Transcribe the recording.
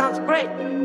sounds great.